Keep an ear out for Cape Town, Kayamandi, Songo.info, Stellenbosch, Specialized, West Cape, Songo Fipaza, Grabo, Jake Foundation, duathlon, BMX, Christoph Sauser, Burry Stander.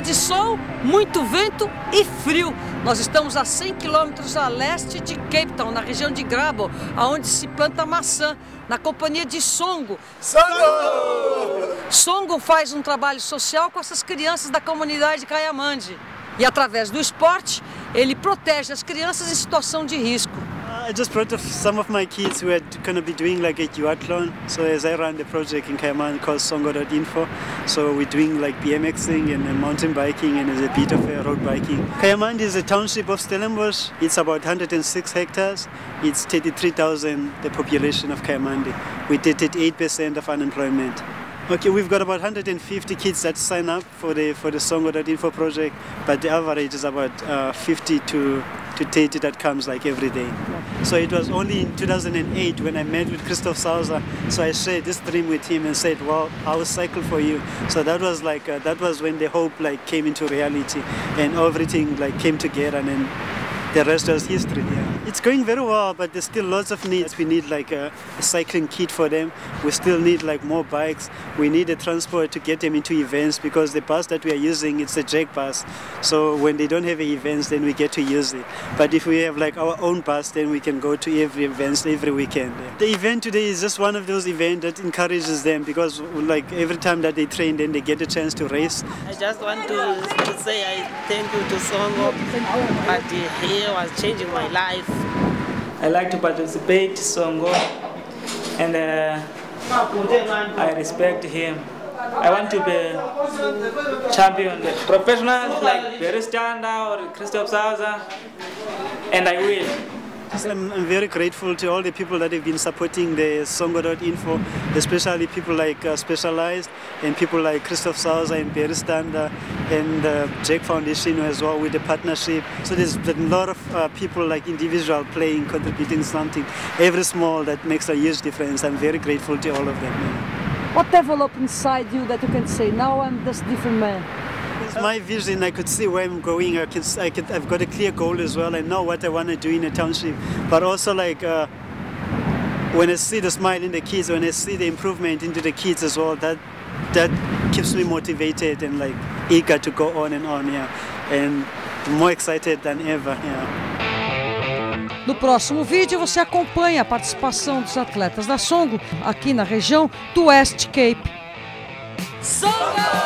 dia de sol, muito vento e frio. Nós estamos a 100 quilômetros a leste de Cape Town, na região de Grabo, onde se planta maçã, na companhia de Songo. Songo! Songo faz um trabalho social com essas crianças da comunidade Kayamandi. E através do esporte, ele protege as crianças em situação de risco. I just brought some of my kids who are going to be doing like a duathlon. So as I run the project in Kayamandi called Songo.info, so we're doing like BMXing and mountain biking and a bit of road biking. Kayamandi is a township of Stellenbosch. It's about 106 hectares. It's 33,000 the population of Kayamandi. We did it 8% of unemployment. Okay, we've got about 150 kids that sign up for the Songo.info project, but the average is about 50 to 30 that comes like every day. So it was only in 2008 when I met with Christoph Sauser, so I shared this dream with him and said, well, I will cycle for you. So that was like, that was when the hope like came into reality and everything like came together, and then the rest is history. Yeah. It's going very well, but there's still lots of needs. We need like a cycling kit for them. We still need like more bikes. We need a transport to get them into events, because the bus that we are using, it's a Jake bus. So when they don't have events, then we get to use it. But if we have like our own bus, then we can go to every events every weekend. Yeah. The event today is just one of those events that encourages them, because like every time that they train, then they get a chance to race. I just want to say I thank you to Songo, but he was changing my life. I like to participate Songo, and I respect him. I want to be champion, professional like Burry Stander or Christoph Sauser, and I will. I'm very grateful to all the people that have been supporting the Songo.info, especially people like Specialized and people like Christoph Sauser and Burry Stander and Jake Foundation as well with the partnership. So there's a lot of people like individual playing, contributing something, every small that makes a huge difference. I'm very grateful to all of them. What developed inside you that you can say, now I'm this different man? My vision, I could see where I'm going. I've got a clear goal as well. I know what I want to do in a township, but also like when I see the smile in the kids, when I see the improvement into the kids as well, that keeps me motivated and like eager to go on and on, yeah, and more excited than ever, yeah. No próximo vídeo você acompanha a participação dos atletas da Songo aqui na região do West Cape. Songo!